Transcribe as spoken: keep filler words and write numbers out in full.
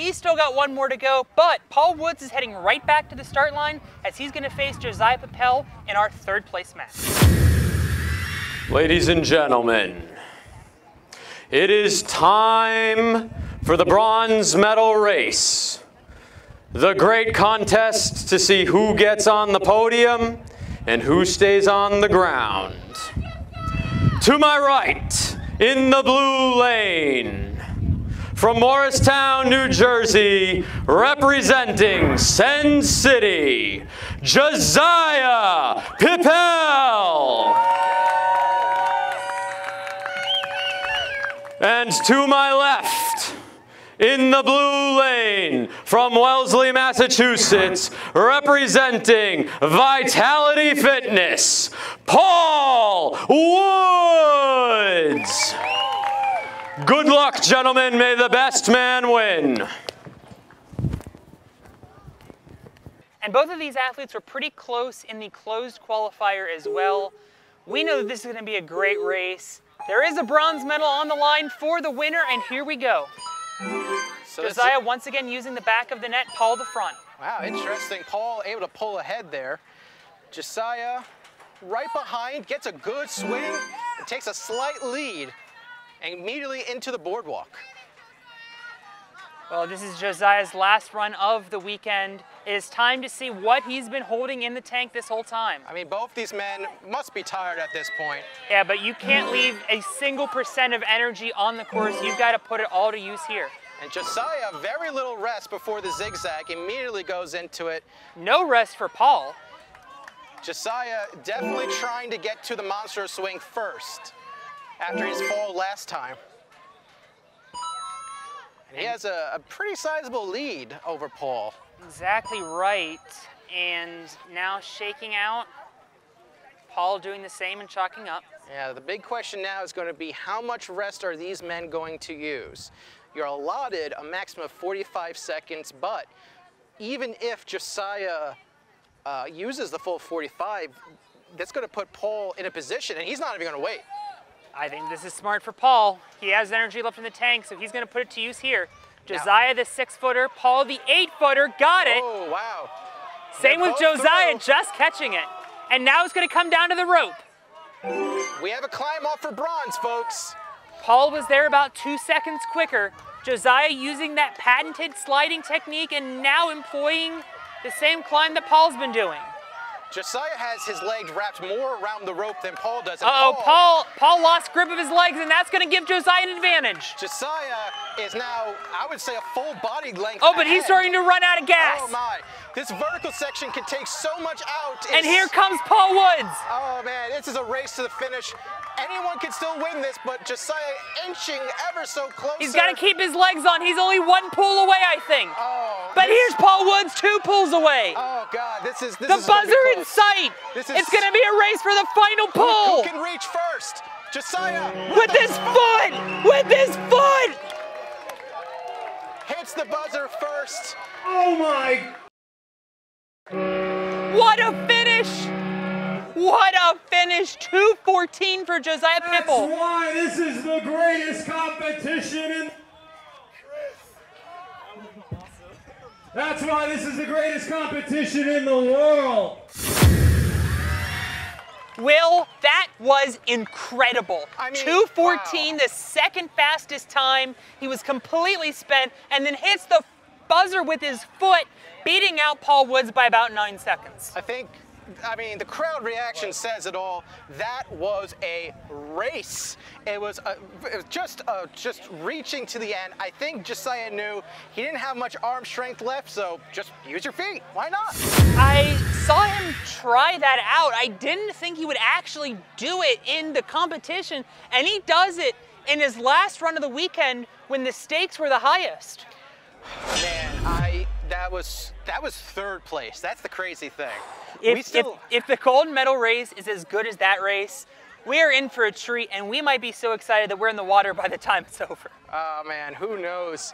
He's still got one more to go, but Paul Woods is heading right back to the start line as he's going to face Josiah Pippel in our third place match. Ladies and gentlemen, it is time for the bronze medal race. The great contest to see who gets on the podium and who stays on the ground. To my right, in the blue lane, from Morristown, New Jersey, representing Sen City, Josiah Pippel. And to my left, in the blue lane, from Wellesley, Massachusetts, representing Vitality Fitness, Paul Woods. Good luck, gentlemen. May the best man win. And both of these athletes were pretty close in the closed qualifier as well. We know that this is going to be a great race. There is a bronze medal on the line for the winner, and here we go. So Josiah once again using the back of the net, Paul the front. Wow, interesting. Paul able to pull ahead there. Josiah right behind, gets a good swing, and takes a slight lead, and immediately into the boardwalk. Well, this is Josiah's last run of the weekend. It is time to see what he's been holding in the tank this whole time. I mean, both these men must be tired at this point. Yeah, but you can't leave a single percent of energy on the course. You've got to put it all to use here. And Josiah, very little rest before the zigzag, immediately goes into it. No rest for Paul. Josiah definitely trying to get to the monster swing first after his fall last time. And he has a, a pretty sizable lead over Paul. Exactly right. And now shaking out, Paul doing the same and chalking up. Yeah, the big question now is going to be how much rest are these men going to use? You're allotted a maximum of forty-five seconds, but even if Josiah uh, uses the full forty-five, that's going to put Paul in a position, and he's not even going to wait. I think this is smart for Paul. He has energy left in the tank, so he's going to put it to use here. Josiah, the six-footer, Paul, the eight-footer, got it. Oh, wow. Same with Josiah, just catching it. And now it's going to come down to the rope. We have a climb off for bronze, folks. Paul was there about two seconds quicker. Josiah using that patented sliding technique and now employing the same climb that Paul's been doing. Josiah has his legs wrapped more around the rope than Paul does. Uh-oh, Paul, Paul lost grip of his legs, and that's going to give Josiah an advantage. Josiah is now, I would say, a full body length Oh, but ahead. He's starting to run out of gas. Oh, my. This vertical section can take so much out. It's... And here comes Paul Woods. Oh, man, this is a race to the finish. Anyone can still win this, but Josiah inching ever so close. He's got to keep his legs on. He's only one pull away, I think. Oh, but this... here's Paul Woods, two pulls away. Oh, God, this is... This the is buzzer is in sight. This is... It's going to be a race for the final pull. Who, who can reach first? Josiah. With his foot. With his foot. Hits the buzzer first. Oh, my... What a finish. What a finish, two fourteen for Josiah Pippel. That's why this is the greatest competition in... That's why this is the greatest competition in the world. Will, that was incredible. I mean, two fourteen, wow. The second fastest time. He was completely spent and then hits the buzzer with his foot, beating out Paul Woods by about nine seconds. I think... I mean, the crowd reaction says it all. That was a race. It was, a, it was just a, just reaching to the end. I think Josiah knew he didn't have much arm strength left, so just use your feet. Why not? I saw him try that out. I didn't think he would actually do it in the competition, and he does it in his last run of the weekend when the stakes were the highest. Man, I... That was that was third place. That's the crazy thing. If, we still... if, if the gold medal race is as good as that race, we are in for a treat, and we might be so excited that we're in the water by the time it's over. Oh, man, who knows?